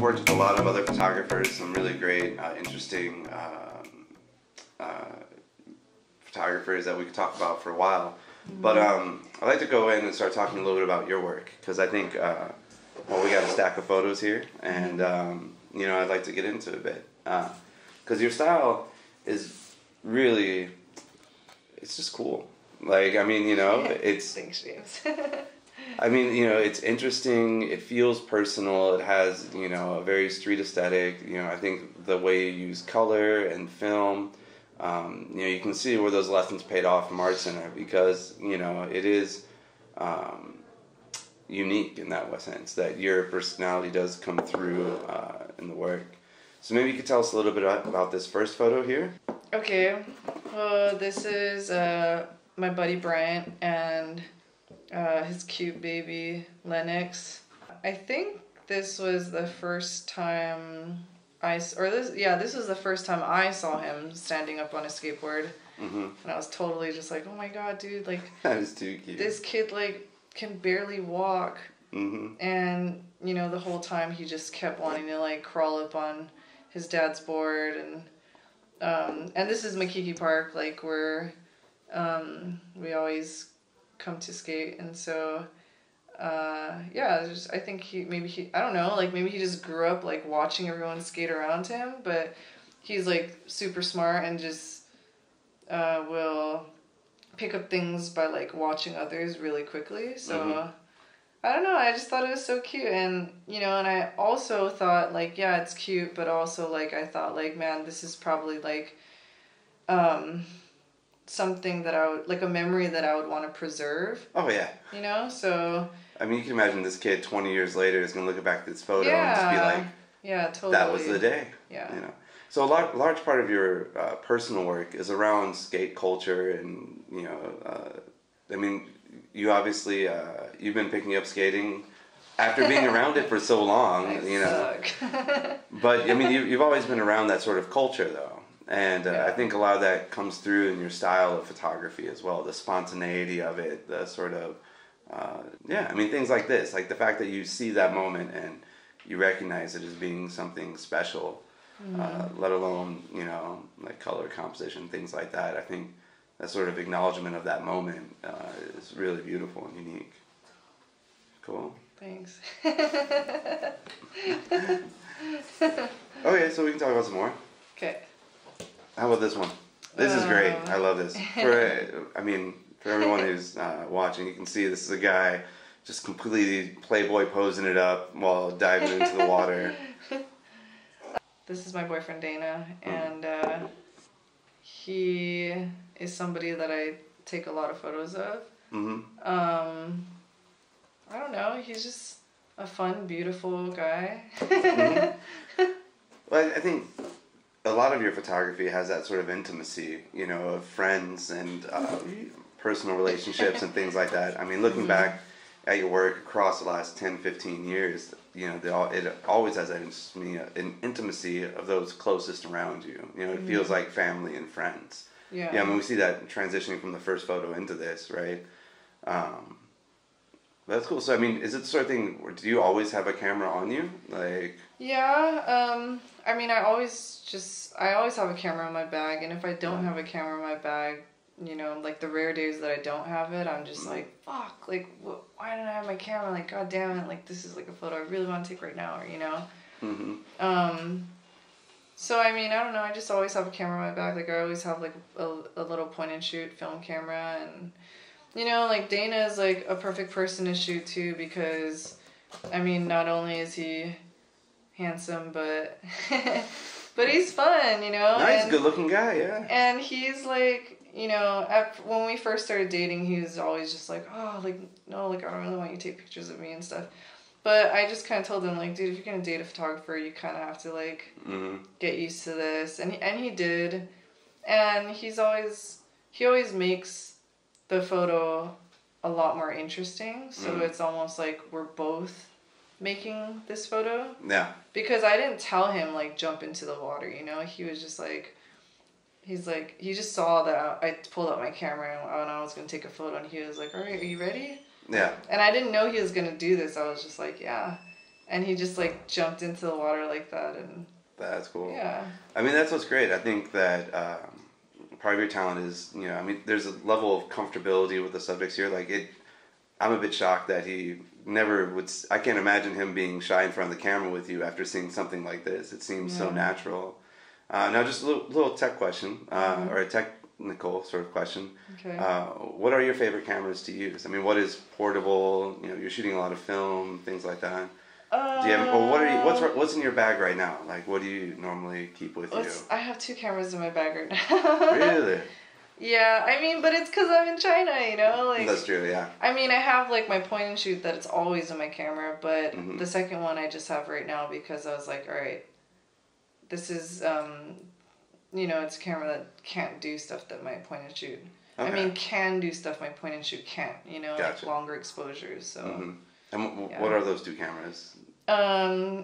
I've worked with a lot of other photographers, some really great, interesting photographers that we could talk about for a while. But I'd like to go in and start talking a little bit about your work, because I think, well, we got a stack of photos here, and you know, I'd like to get into it a bit, because your style is really, it's just cool. Like, I mean, you know, it's, I mean, you know, it's interesting, it feels personal, it has, you know, a very street aesthetic. You know, I think the way you use color and film, you know, you can see where those lessons paid off from Art Center, because, you know, it is unique in that sense, that your personality does come through in the work. So maybe you could tell us a little bit about this first photo here. Okay, this is my buddy Bryant and his cute baby Lennox. I think this was the first time this was the first time I saw him standing up on a skateboard, and I was totally just like, oh my god, dude! Like, that is too cute. This kid like can barely walk, and you know, the whole time he just kept wanting to like crawl up on his dad's board, and this is Makiki Park, like where we always come to skate, and so. Yeah, I think I don't know, like maybe he just grew up like watching everyone skate around him, but he's like super smart and just will pick up things by like watching others really quickly. So I don't know, I just thought it was so cute, and you know, and I also thought like, yeah, it's cute, but also like I thought like, man, this is probably like something that I would, like a memory that I would want to preserve. Oh yeah. You know, so. I mean, you can imagine this kid 20 years later is going to look back at this photo and just be like, yeah, totally. That was the day. Yeah. You know? So a large part of your personal work is around skate culture, and, you know, I mean, you obviously, you've been picking up skating after being around it for so long, you know. But, I mean, you've always been around that sort of culture, though. And I think a lot of that comes through in your style of photography as well, the spontaneity of it, the sort of, yeah, I mean, things like this, like the fact that you see that moment and you recognize it as being something special, let alone, you know, like color composition, things like that. I think that sort of acknowledgement of that moment is really beautiful and unique. Cool. Thanks. Okay, so we can talk about some more. Okay. How about this one? This is great. I love this. I mean, for everyone who's watching, you can see this is a guy just completely playboy posing it up while diving into the water. This is my boyfriend Dana, and he is somebody that I take a lot of photos of. I don't know. He's just a fun, beautiful guy. Well, I think a lot of your photography has that sort of intimacy, you know, of friends and personal relationships and things like that. I mean, looking back at your work across the last 10, 15 years, you know, it always has an intimacy of those closest around you. You know, it feels like family and friends. Yeah. Yeah, I mean, we see that transitioning from the first photo into this, right? That's cool. So, I mean, is it the sort of thing where do you always have a camera on you? Like, yeah, I mean, I always have a camera in my bag, and if I don't have a camera in my bag, you know, like the rare days that I don't have it, I'm just like, fuck, like, why don't I have my camera? Like, god damn it, like, this is like a photo I really want to take right now, or, you know? So, I mean, I don't know, I just always have a camera in my bag. Like, I always have like a little point-and-shoot film camera, and, you know, like, Dana is like a perfect person to shoot too, because, I mean, not only is he handsome, but but he's fun, you know. Nice, good looking guy, yeah. And he's like, you know, when we first started dating, he was always just like, oh, like, no, like, I don't really want you to take pictures of me and stuff. But I just kind of told him, like, dude, if you're gonna date a photographer, you kind of have to like get used to this, and he did, and he always makes the photo a lot more interesting. So it's almost like we're both making this photo. Yeah. Because I didn't tell him, like, jump into the water, you know? He was just like, he just saw that I pulled out my camera and I was going to take a photo, and he was like, all right, are you ready? Yeah. And I didn't know he was going to do this. I was just like, yeah. And he just like jumped into the water like that. And that's cool. Yeah. I mean, that's what's great. I think that part of your talent is, you know, I mean, there's a level of comfortability with the subjects here. Like it, I'm a bit shocked that he never would. I can't imagine him being shy in front of the camera with you after seeing something like this. It seems so natural. Now, just a little tech question, or a technical sort of question. Okay. What are your favorite cameras to use? I mean, what is portable? You know, you're shooting a lot of film, things like that. Do you have, or what are you, what's in your bag right now? Like, what do you normally keep with you? I have 2 cameras in my bag right now. Really? Yeah, I mean, but it's because I'm in China, you know? Like, that's true, yeah. I mean, I have, like, my point and shoot that it's always in my camera, but the second one I just have right now because I was like, all right, this is, you know, it's a camera that can't do stuff that my point and shoot. Okay. I mean, can do stuff my point and shoot can't, you know? Gotcha. Like, longer exposures, so... And what are those 2 cameras?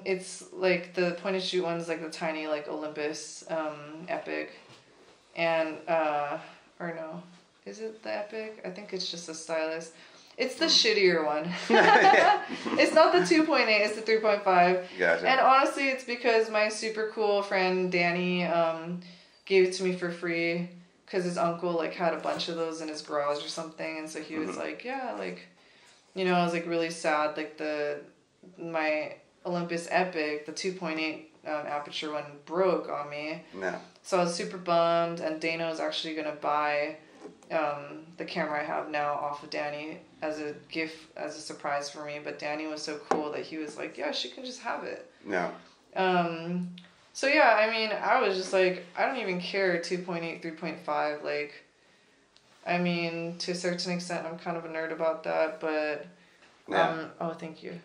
It's like the point and shoot one's like the tiny like Olympus Epic, and or no, is it the Epic? I think it's just a stylus. It's the shittier one. It's not the 2.8. It's the 3.5. Gotcha. And honestly, it's because my super cool friend Danny gave it to me for free because his uncle like had a bunch of those in his garage or something, and so he was like, yeah, like. You know, I was like really sad. Like my Olympus Epic, the 2.8 aperture one broke on me. No. So I was super bummed. And Dana was actually gonna buy the camera I have now off of Danny as a gift, as a surprise for me. But Danny was so cool that he was like, "Yeah, she can just have it." No. So yeah, I mean, I was just like, I don't even care 2.8, 3.5, like. I mean, to a certain extent, I'm kind of a nerd about that, but, oh, thank you.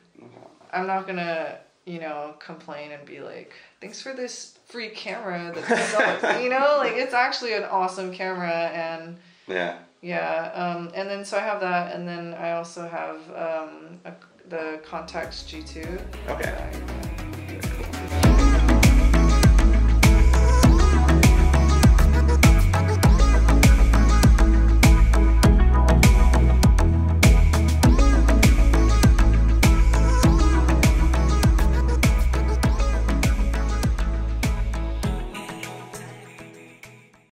I'm not gonna, you know, complain and be like, thanks for this free camera that sucks, you know, like, it's actually an awesome camera, and, and then, so I have that, and then I also have the Contax G2. Okay.